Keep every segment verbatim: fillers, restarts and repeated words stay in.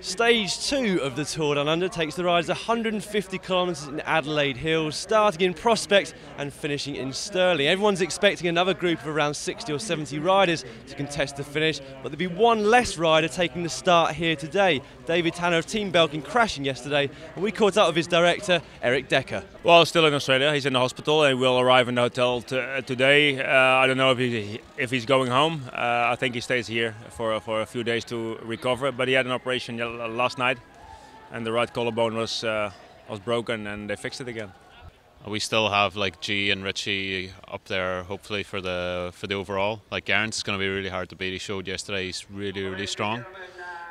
Stage two of the Tour Down Under takes the riders one hundred fifty kilometres in Adelaide Hills, starting in Prospect and finishing in Stirling. Everyone's expecting another group of around sixty or seventy riders to contest the finish, but there'll be one less rider taking the start here today. David Tanner of Team Belkin crashing yesterday, and we caught up with his director, Eric Decker. Well, still in Australia, he's in the hospital and will arrive in the hotel t uh, today. Uh, I don't know if, he, if he's going home. Uh, I think he stays here for, for a few days to recover, but he had an operation last night and the right collarbone was uh, was broken, and they fixed it again. We still have like G and Richie up there hopefully for the for the overall. Like Gerrans is going to be really hard to beat. He showed yesterday he's really really strong,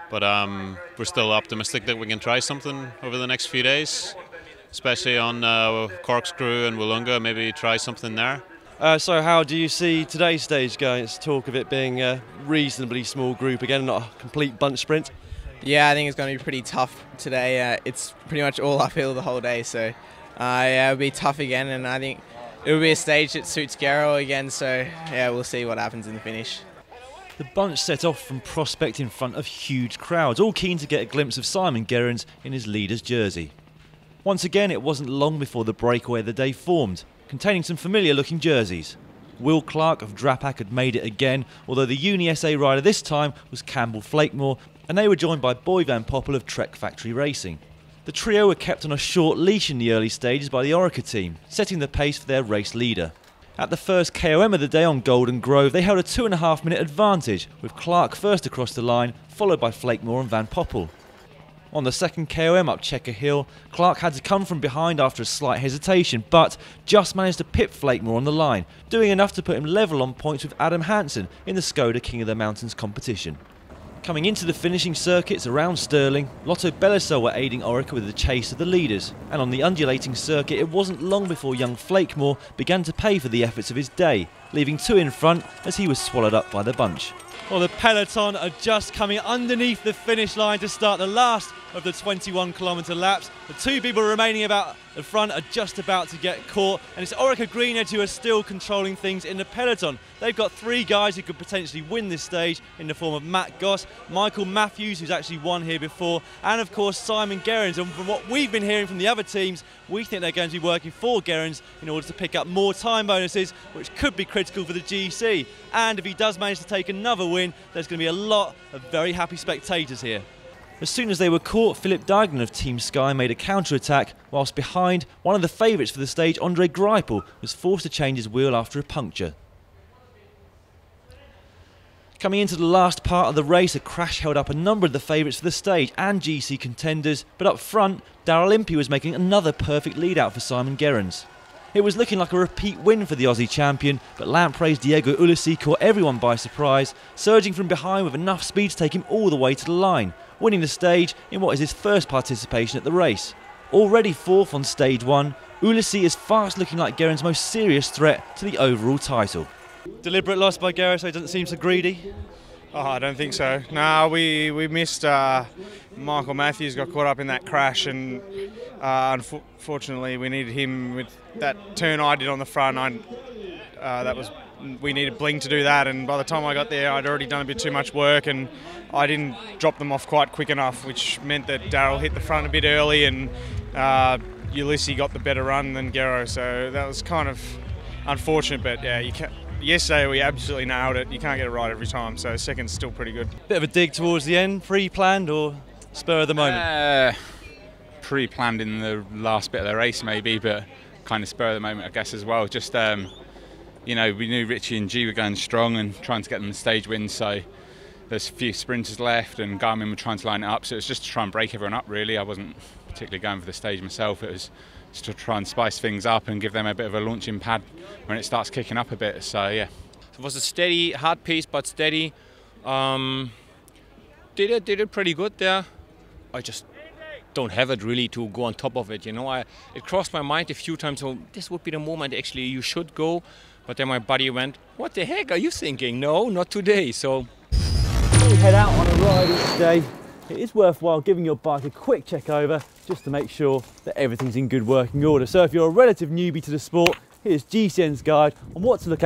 but um, we're still optimistic that we can try something over the next few days, especially on uh, Corkscrew and Wollonga, maybe try something there. Uh, so how do you see today's stage going? It's talk of it being a reasonably small group again, not a complete bunch sprint. Yeah, I think it's going to be pretty tough today. Uh, it's pretty much all uphill the whole day, so uh, yeah, it'll be tough again, and I think it'll be a stage that suits Gerrans again, so yeah, we'll see what happens in the finish. The bunch set off from Prospect in front of huge crowds, all keen to get a glimpse of Simon Gerrans in his leader's jersey. Once again, it wasn't long before the breakaway of the day formed, containing some familiar-looking jerseys. Will Clarke of Drapac had made it again, although the UniSA rider this time was Campbell Flakemore, and they were joined by Boy Van Poppel of Trek Factory Racing. The trio were kept on a short leash in the early stages by the Orica team, setting the pace for their race leader. At the first K O M of the day on Golden Grove, they held a two and a half minute advantage, with Clarke first across the line, followed by Flakemore and Van Poppel. On the second K O M up Checker Hill, Clarke had to come from behind after a slight hesitation, but just managed to pip Flakemore on the line, doing enough to put him level on points with Adam Hansen in the Skoda King of the Mountains competition. Coming into the finishing circuits around Stirling, Lotto-Belisol were aiding Orica with the chase of the leaders, and on the undulating circuit it wasn't long before young Flakemore began to pay for the efforts of his day, leaving two in front as he was swallowed up by the bunch. Well, the peloton are just coming underneath the finish line to start the last of the twenty-one kilometre laps. The two people remaining about the front are just about to get caught, and it's Orica-GreenEDGE who are still controlling things in the peloton. They've got three guys who could potentially win this stage in the form of Matt Goss, Michael Matthews, who's actually won here before, and of course Simon Gerrans. And from what we've been hearing from the other teams, we think they're going to be working for Gerrans in order to pick up more time bonuses, which could be critical for the G C. And if he does manage to take another win, there's going to be a lot of very happy spectators here. As soon as they were caught, Philip Deignan of Team Sky made a counter-attack, whilst behind, one of the favourites for the stage, Andre Greipel, was forced to change his wheel after a puncture. Coming into the last part of the race, a crash held up a number of the favourites for the stage and G C contenders, but up front, Daryl Impey was making another perfect lead-out for Simon Gerrans. It was looking like a repeat win for the Aussie champion, but Lamprey's Diego Ulissi caught everyone by surprise, surging from behind with enough speed to take him all the way to the line, winning the stage in what is his first participation at the race. Already fourth on stage one, Ulissi is fast looking like Gerrans' most serious threat to the overall title. Deliberate loss by Gerrans, so he doesn't seem so greedy? Oh, I don't think so. No, we, we missed uh, Michael Matthews, got caught up in that crash, and uh, unfortunately we needed him with that turn I did on the front. I, uh, that was we needed Bling to do that, and by the time I got there I'd already done a bit too much work and I didn't drop them off quite quick enough, which meant that Daryl hit the front a bit early and uh, Ulissi got the better run than Gerrans, so that was kind of unfortunate. But yeah, you can't. Yesterday we absolutely nailed it. You can't get it right every time, so second's still pretty good. Bit of a dig towards the end, pre-planned or spur of the moment? Uh, pre-planned in the last bit of the race maybe, but kind of spur of the moment I guess as well. Just um, you know, we knew Richie and G were going strong and trying to get them the stage win, so there's a few sprinters left and Garmin were trying to line it up, so it was just to try and break everyone up really. I wasn't particularly going for the stage myself. It was to try and spice things up and give them a bit of a launching pad when it starts kicking up a bit, so yeah. It was a steady, hard pace, but steady. Um, did it, did it pretty good there. I just don't have it really to go on top of it, you know. I, it crossed my mind a few times, so this would be the moment actually you should go, but then my buddy went, what the heck are you thinking? No, not today, so. When you head out on a ride each day, it is worthwhile giving your bike a quick check over just to make sure that everything's in good working order. So if you're a relative newbie to the sport, here's G C N's guide on what to look out